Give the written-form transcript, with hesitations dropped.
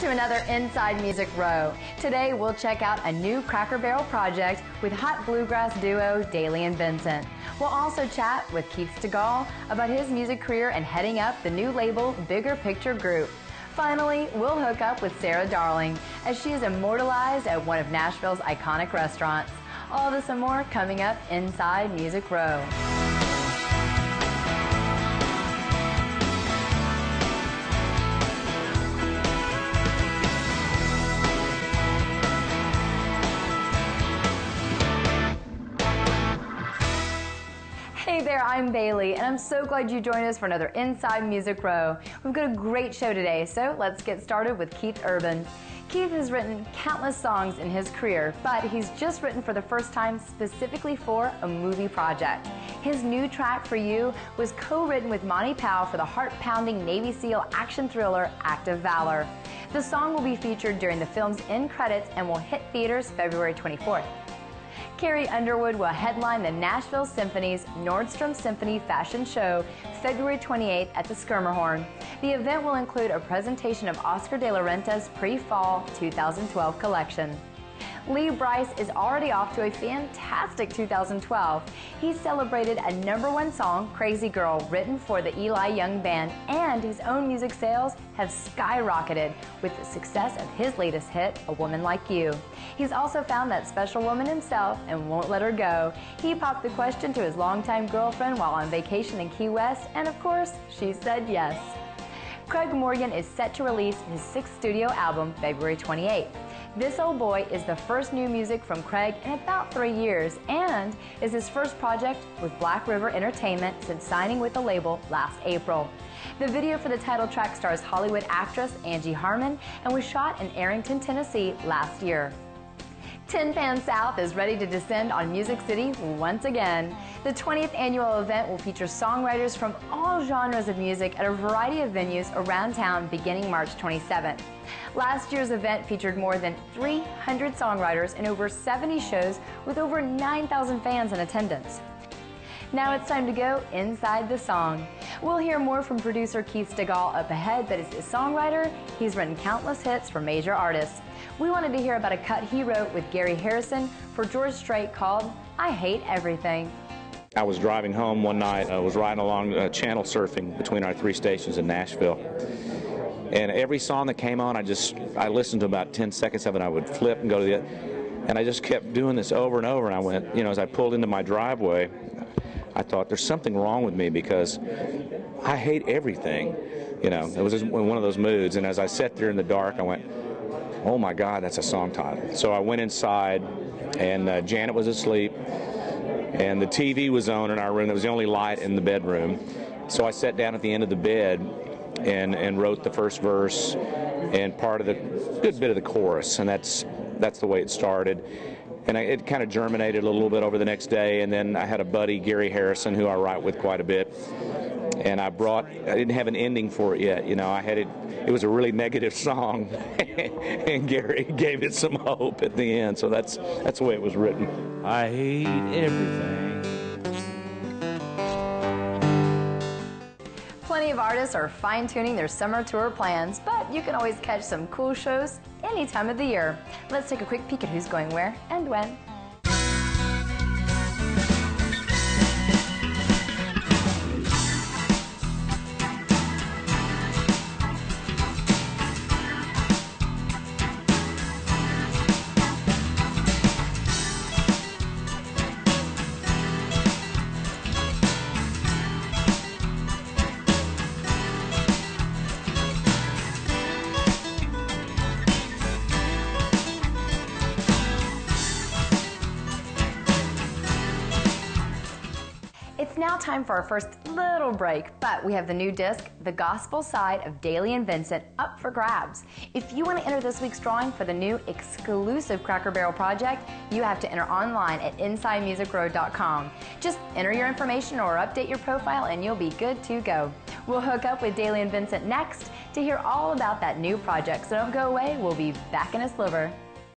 to another Inside Music Row. Today we'll check out a new Cracker Barrel project with hot bluegrass duo Dailey and Vincent. We'll also chat with Keith Stegall about his music career and heading up the new label Bigger Picture Group. Finally, we'll hook up with Sarah Darling as she is immortalized at one of Nashville's iconic restaurants. All this and more coming up Inside Music Row. Hey there, I'm Bailey, and I'm so glad you joined us for another Inside Music Row. We've got a great show today, so let's get started with Keith Urban. Keith has written countless songs in his career, but he's just written for the first time specifically for a movie project. His new track, For You, was co-written with Monty Powell for the heart-pounding Navy SEAL action thriller Act of Valor. The song will be featured during the film's end credits and will hit theaters February 24th. Carrie Underwood will headline the Nashville Symphony's Nordstrom Symphony Fashion Show February 28th at the Schermerhorn. The event will include a presentation of Oscar de la Renta's pre-fall 2012 collection. Lee Brice is already off to a fantastic 2012. He celebrated a #1 song, Crazy Girl, written for the Eli Young Band, and his own music sales have skyrocketed with the success of his latest hit, A Woman Like You. He's also found that special woman himself and won't let her go. He popped the question to his longtime girlfriend while on vacation in Key West, and of course, she said yes. Craig Morgan is set to release his 6th studio album February 28th. This Old Boy is the first new music from Craig in about 3 years and is his first project with Black River Entertainment since signing with the label last April. The video for the title track stars Hollywood actress Angie Harmon and was shot in Arrington, Tennessee last year. Tin Pan South is ready to descend on Music City once again. The 20th annual event will feature songwriters from all genres of music at a variety of venues around town beginning March 27th. Last year's event featured more than 300 songwriters and over 70 shows with over 9,000 fans in attendance. Now it's time to go inside the song. We'll hear more from producer Keith Stegall up ahead, but as a songwriter, he's written countless hits for major artists. We wanted to hear about a cut he wrote with Gary Harrison for George Strait called I Hate Everything. I was driving home one night. I was riding along channel surfing between our 3 stations in Nashville. And every song that came on, I listened to about 10 seconds of it. I would flip and go to the other. And I just kept doing this over and over. And I went, you know, as I pulled into my driveway, I thought there's something wrong with me because I hate everything. You know, it was just one of those moods. And as I sat there in the dark, I went, oh my God, that's a song title. So I went inside, and Janet was asleep, and the TV was on in our room. It was the only light in the bedroom. So I sat down at the end of the bed and wrote the first verse and part of the good bit of the chorus, and that's the way it started. And it kind of germinated a little bit over the next day, and then I had a buddy, Gary Harrison, who I write with quite a bit, and I didn't have an ending for it yet. You know, it was a really negative song, and Gary gave it some hope at the end, so that's the way it was written. I hate everything. Plenty of artists are fine-tuning their summer tour plans, but you can always catch some cool shows any time of the year. Let's take a quick peek at who's going where and when. Now time for our first little break, but we have the new disc, The Gospel Side of Dailey and Vincent, up for grabs. If you want to enter this week's drawing for the new exclusive Cracker Barrel project, you have to enter online at InsideMusicRow.com. Just enter your information or update your profile and you'll be good to go. We'll hook up with Dailey and Vincent next to hear all about that new project, so don't go away, we'll be back in a sliver.